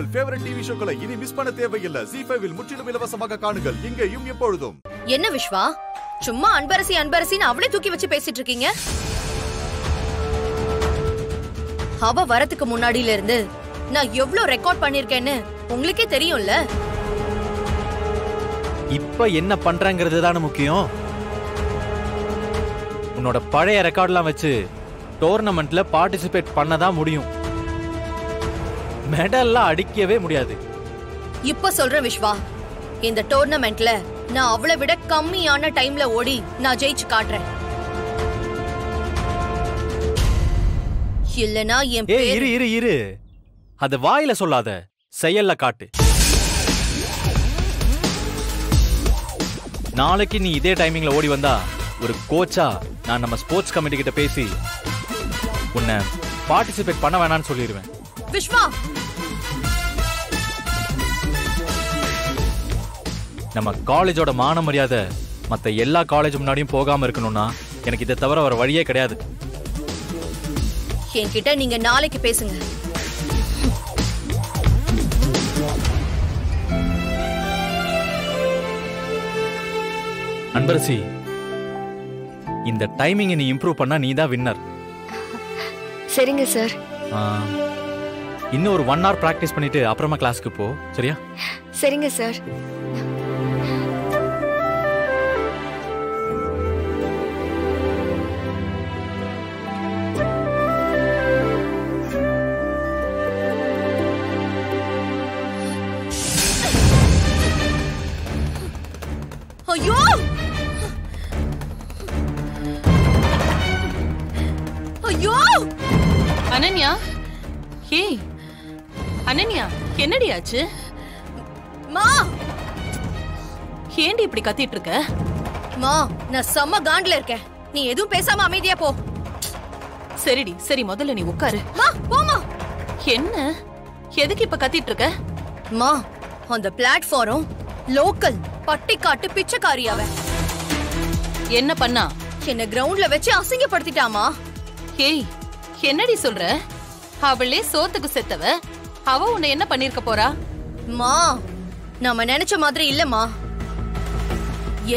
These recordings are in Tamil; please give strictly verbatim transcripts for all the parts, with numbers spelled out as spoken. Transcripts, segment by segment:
உங்கள் ஃபேவரட் டிவி ஷோக்களை இனி மிஸ் பண்ண தேவையில்லை. Zee five இல் முற்றிலும் இலவசமாக காணுங்கள். இங்கேயும் எப்பொழுதும். என்ன விஷ்வா, சும்மா அன்பரசி அன்பரசின்னு அவளே தூக்கி வச்சு பேசிட்டு இருக்கீங்க? அவ வரதுக்கு முன்னாடில இருந்து நான் எவ்வளவு ரெக்கார்ட் பண்ணிருக்கேன்னு உங்களுக்கே தெரியும்ல. இப்ப என்ன பண்றங்கிறது தான் முக்கியம். உன்னோட பழைய ரெக்கார்ட்லாம் வச்சு டோர்னமெண்ட்ல பார்ட்டிசிபேட் பண்ணதான் முடியும். மெடல்லாம் அடிக்கவே முடியாது. இப்ப சொல்ற விஷ்வா, இந்த டோர்னமெண்ட்ல நான் அவளை விட கம்மியான டைம்ல ஓடி நான் ஜெயிச்சு காட்டுறேன். இல்லனா என் பேர் இரு இரு இரு அது வாயில சொல்லாத, செயல்ல காட்டு. நாளைக்கு நீ இதே டைமிங்ல ஓடி வந்தா ஒரு கோச்சா நான் நம்ம ஸ்போர்ட்ஸ் கமிட்டி கிட்ட பேசி உன்னை பார்ட்டிசிபேட் பண்ண வேணாம்னு சொல்லிடுவேன். விஷ்வா, நம்ம காலேஜோட மான மரியாதை மற்ற எல்லா காலேஜ் முன்னாடியும் போகாம இருக்கணும்னா எனக்கு இதை தவிர வர வழியே கிடையாது. என்கிட்ட நீங்க நாளைக்கு பேசுங்க. அன்பரசி, இந்த டைமிங் நீ இம்ப்ரூவ் பண்ணா நீ தான் வின்னர். சரிங்க சார். இன்னும் ஒரு ஒன் ஹவர் பிராக்டிஸ் பண்ணிட்டு அப்புறமா கிளாஸ்க்கு போ, சரியா? சரிங்க சார். ஐயோ, ஐயோ! அனன்யா, ஹே அனன்யா, என்னடி ஆச்சு? மா, ஏண்டி இப்படி கத்திட்டு இருக்க? மா, நான் செம்ம காண்டல இருக்கேன். நீ எதுவும் பேசாம அமைதியா போ. சரிடி, சரி, முதல்ல நீ உட்காரு. மா, போமா. என்ன, எதுக்கு இப்ப கத்திட்டு இருக்க? மா, அந்த பிளாட்ஃபார்ம் லோக்கல் பட்டிக்காட்டு பிச்சைக்காரியாவ என்ன பண்ணா? என்ன கிரவுண்ட்ல வச்சு அசிங்கப்படுத்திட்டாமா. ஹேய், என்னடி சொல்ற? அவளே சோத்துக்கு செத்தவ. அவ உன்னை என்ன பண்ணிருக்க போறா? மா, நாம நினைச்ச மாதிரி இல்லம்மா.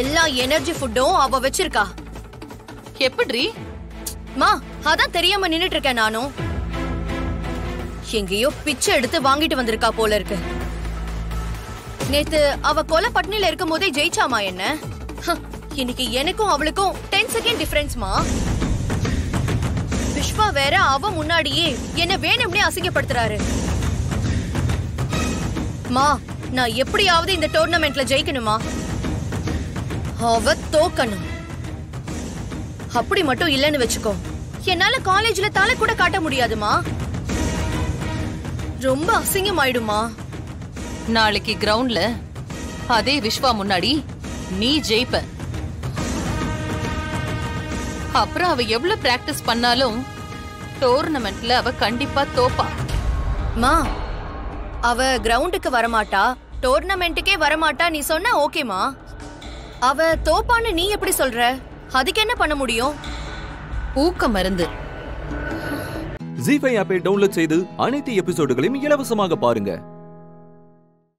எல்லா எனர்ஜி ஃபுட்டும் அவ வச்சிருக்கா. எப்படி மா? அதான் தெரியாம நின்னுட்டு இருக்கேன். நானும் எங்கேயோ பிச்சை எடுத்து வாங்கிட்டு வந்திருக்கா போல இருக்கு. நேத்து அவ கொலை பட்டினில இருக்கும் போதே ஜெயிச்சாமா என்ன? இன்னைக்கு எனக்கும் அவளுக்கும் டென் செகண்ட் டிஃபரன்ஸ்மா. விஷ்வா வேற அவ முன்னாடியே என்ன வேணும்னே அசிங்கப்படுத்துறாரு. மா, நான் எப்படியாவது இந்த டோர்னமெண்ட்ல ஜெயிக்கணுமா, அவ தோக்கணும். அப்படி மட்டும் இல்லன்னு வச்சுக்கோ, என்னால காலேஜ்ல தலை கூட காட்ட முடியாதுமா. ரொம்ப அசிங்கமாயிடுமா. நாளைக்கு கிரவுண்ட்ல அதே விஷ்வா முன்னாடி நீ ஜெயிப்ப. அப்புறம் அவ எவ்வளவு பிராக்டிஸ் பண்ணாலும் டோர்னமெண்ட்ல அவ கண்டிப்பா தோப்பா. மா, அவ கிரவுண்டுக்கு வரமாட்டா, டோர்னமெண்ட்டுக்கே வரமாட்டா நீ சொன்னா ஓகேமா. அவ தோப்பான்னு நீ எப்படி சொல்ற? அதுக்கு என்ன பண்ண முடியும்? ஊக்க மருந்து. Zee five ஆப்பை டவுன்லோட் செய்து அனைத்து எபிசோடுகளையும் இலவசமாக பாருங்க.